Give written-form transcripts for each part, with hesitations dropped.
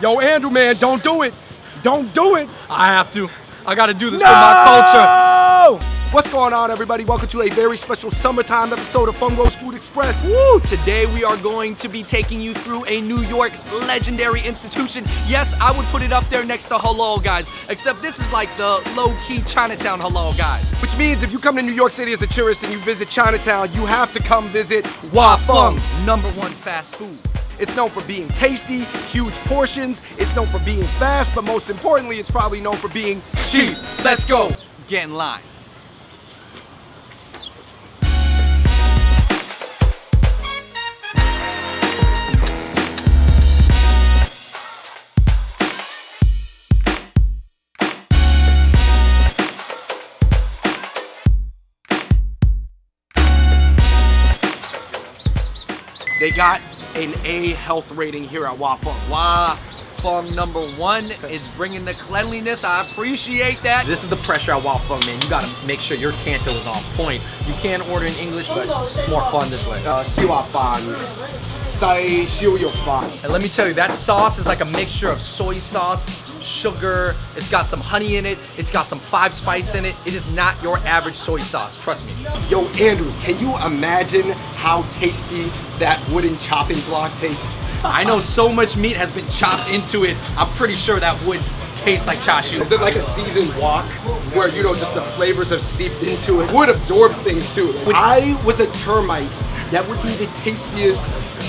Yo, Andrew, man, don't do it. Don't do it. I have to. I gotta do this for my culture. What's going on, everybody? Welcome to a very special summertime episode of Fung Bros Food Express. Woo! Today we are going to be taking you through a New York legendary institution. Yes, I would put it up there next to halal, guys. Except this is like the low-key Chinatown halal, guys. Which means if you come to New York City as a tourist and you visit Chinatown, you have to come visit Wah Fung, #1 fast food. It's known for being tasty, huge portions. It's known for being fast, but most importantly, it's probably known for being cheap. Let's go. Get in line. They got an A health rating here at Wah Fung. Wah Fung #1 is bringing the cleanliness. I appreciate that. This is the pressure at Wah Fung, man. You gotta make sure your canto is on point. You can order in English, but it's more fun this way. And let me tell you, that sauce is like a mixture of soy sauce, sugar, it's got some honey in it, it's got some 5 spice in it. It is not your average soy sauce, trust me. Yo, Andrew, can you imagine how tasty that wooden chopping block tastes? I know so much meat has been chopped into it. I'm pretty sure that would taste like cha siu. Is it like a seasoned wok where, you know, just the flavors have seeped into it? Wood absorbs things too. When I was a termite, that would be the tastiest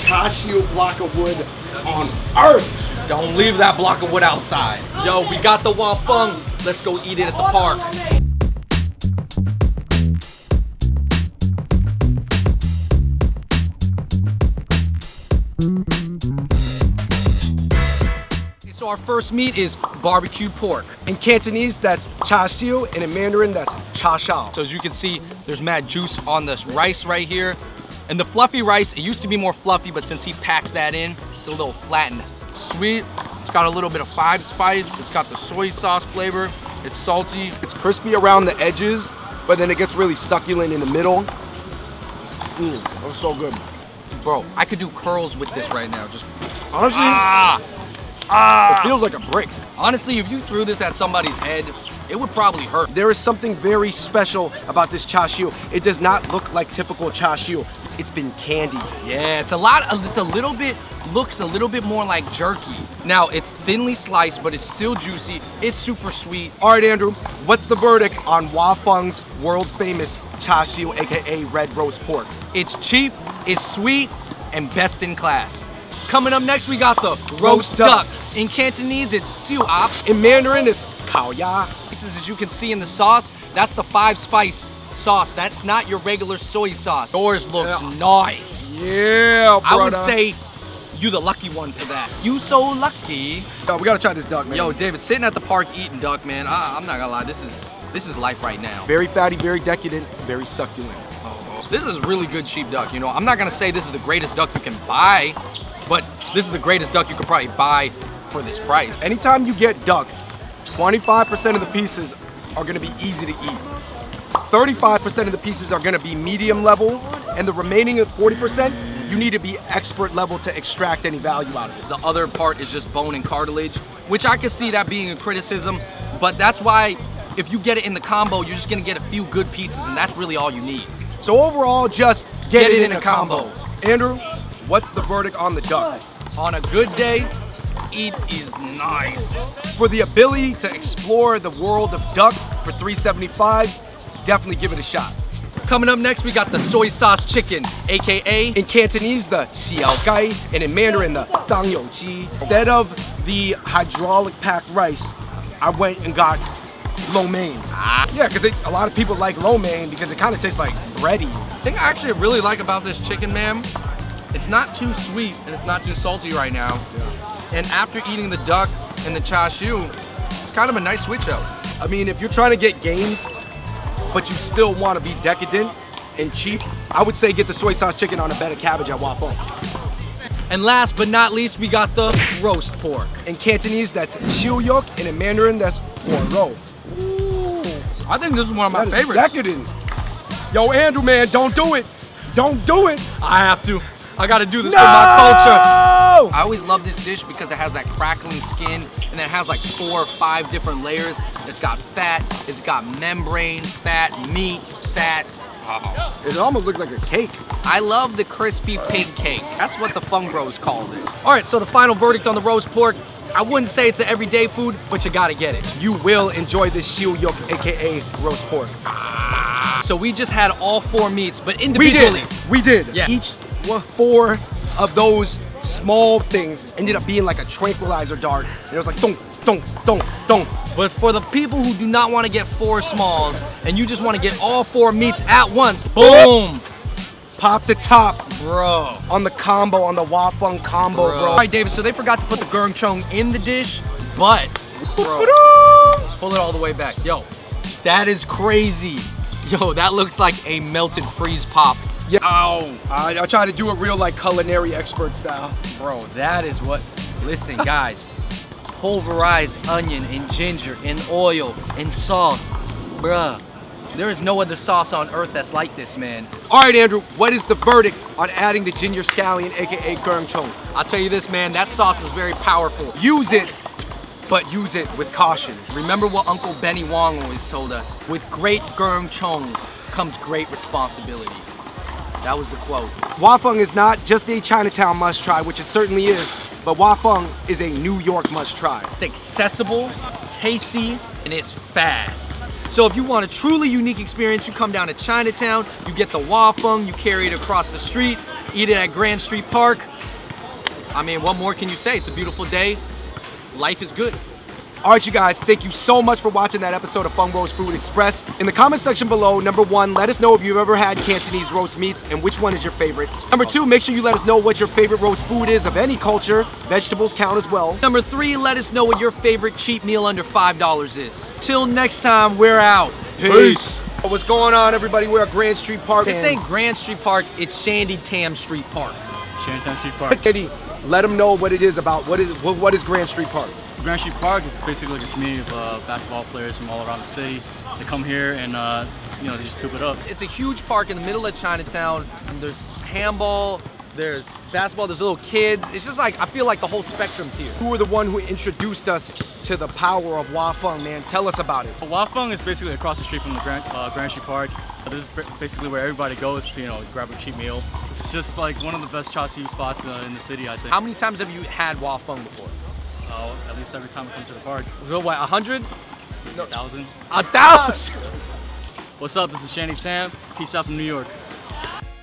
cha siu block of wood on earth. Don't leave that block of wood outside. Yo, we got the Wah Fung. Let's go eat it at the park. So our first meat is barbecue pork. In Cantonese, that's cha siu, and in Mandarin, that's cha siu. So as you can see, there's mad juice on this rice right here. And the fluffy rice, it used to be more fluffy, but since he packs that in, it's a little flattened. Sweet, it's got a little bit of 5 spice, it's got the soy sauce flavor, it's salty. It's crispy around the edges, but then it gets really succulent in the middle. Mmm, that was so good. Bro, I could do curls with this right now, just honestly. It feels like a brick. Honestly, if you threw this at somebody's head, it would probably hurt. There is something very special about this cha siu. It does not look like typical cha siu. It's been candied. Yeah, looks a little bit more like jerky. Now, it's thinly sliced, but it's still juicy. It's super sweet. All right, Andrew, what's the verdict on Wah Fung's world-famous cha siu, aka red roast pork? It's cheap, it's sweet, and best in class. Coming up next, we got the roast duck. In Cantonese, it's siu op. In Mandarin, it's kao ya. This is, as you can see in the sauce, that's the 5 spice sauce. That's not your regular soy sauce. Yours looks nice. Yeah, brother. I would say you the lucky one for that. You so lucky. Yo, we gotta try this duck, man. Yo, David, sitting at the park eating duck, man, I'm not gonna lie, this is life right now. Very fatty, very decadent, very succulent. Oh, this is really good cheap duck, you know. I'm not gonna say this is the greatest duck you can buy, but this is the greatest duck you could probably buy for this price. Anytime you get duck, 25% of the pieces are gonna be easy to eat. 35% of the pieces are gonna be medium level, and the remaining 40%, you need to be expert level to extract any value out of it. The other part is just bone and cartilage, which I can see that being a criticism, but that's why if you get it in the combo, you're just gonna get a few good pieces, and that's really all you need. So overall, just get it in a combo. Andrew, what's the verdict on the duck? On a good day, it is nice. For the ability to explore the world of duck for $3.75, definitely give it a shot. Coming up next, we got the soy sauce chicken, AKA in Cantonese, the xiao gai, and in Mandarin, the zang you ji. Instead of the hydraulic packed rice, I went and got lo mein. Yeah, because a lot of people like lo mein because it kind of tastes like bready. The thing I actually really like about this chicken, man, it's not too sweet and it's not too salty right now. Yeah. And after eating the duck and the cha siu, it's kind of a nice switch out. I mean, if you're trying to get gains, but you still want to be decadent and cheap, I would say get the soy sauce chicken on a bed of cabbage at Wah Fung. And last but not least, we got the roast pork. In Cantonese, that's siu yok, and in Mandarin, that's guo rou. I think this is one of my favorites. Decadent. Yo, Andrew, man, don't do it. Don't do it. I have to. I gotta do this for my culture. I always love this dish because it has that crackling skin and it has like 4 or 5 different layers. It's got fat, it's got membrane, fat, meat, fat. Oh. It almost looks like a cake. I love the crispy pig cake. That's what the Fung Bros called it. All right, so the final verdict on the roast pork. I wouldn't say it's an everyday food, but you gotta get it. You will enjoy this siu yok, AKA roast pork. So we just had all 4 meats, but individually. We did. Yeah. Each 4 of those small things ended up being like a tranquilizer dart. And it was like thunk, thunk, thunk, thunk. But for the people who do not want to get 4 smalls and you just want to get all 4 meats at once, boom! Pop the top, bro. On the combo, on the Wah Fung combo, bro. All right, David, so they forgot to put the Gurung Chung in the dish, but, bro, pull it all the way back. Yo, that is crazy. Yo, that looks like a melted freeze pop. Yeah. Ow. I try to do it real like culinary expert style. Bro, that is what, listen guys, pulverized onion and ginger and oil and salt, bruh. There is no other sauce on earth that's like this, man. All right, Andrew, what is the verdict on adding the ginger scallion, AKA Gurung Chung? I'll tell you this, man, that sauce is very powerful. Use it, but use it with caution. Remember what Uncle Benny Wong always told us, with great Gurung Chung comes great responsibility. That was the quote. Wah Fung is not just a Chinatown must try, which it certainly is, but Wah Fung is a New York must try. It's accessible, it's tasty, and it's fast. So if you want a truly unique experience, you come down to Chinatown, you get the Wah Fung, you carry it across the street, eat it at Grand Street Park. I mean, what more can you say? It's a beautiful day. Life is good. All right, you guys, thank you so much for watching that episode of Fung Bros Food Express. In the comment section below, number 1, let us know if you've ever had Cantonese roast meats and which one is your favorite. Number 2, make sure you let us know what your favorite roast food is of any culture. Vegetables count as well. Number 3, let us know what your favorite cheap meal under $5 is. Till next time, we're out. Peace. What's going on, everybody? We're at Grand Street Park. This ain't Grand Street Park, it's Shandy Tam Street Park. Shandy Tam Street Park. Eddie, let them know what it is about. What is Grand Street Park? Grand Street Park is basically like a community of basketball players from all around the city. They come here and you know, they just hoop it up. It's a huge park in the middle of Chinatown. There's handball, there's basketball, there's little kids. It's just like, I feel like the whole spectrum's here. You were the one who introduced us to the power of Wah Fung, man. Tell us about it. Wah Fung is basically across the street from the Grand Street Park. This is basically where everybody goes to, you know, grab a cheap meal. It's just like one of the best cha siu spots in the city, I think. How many times have you had Wah Fung before? At least every time I come to the park. So what, 100? No, 1,000. 1,000? What's up? This is Shandy Tam. Peace out from New York.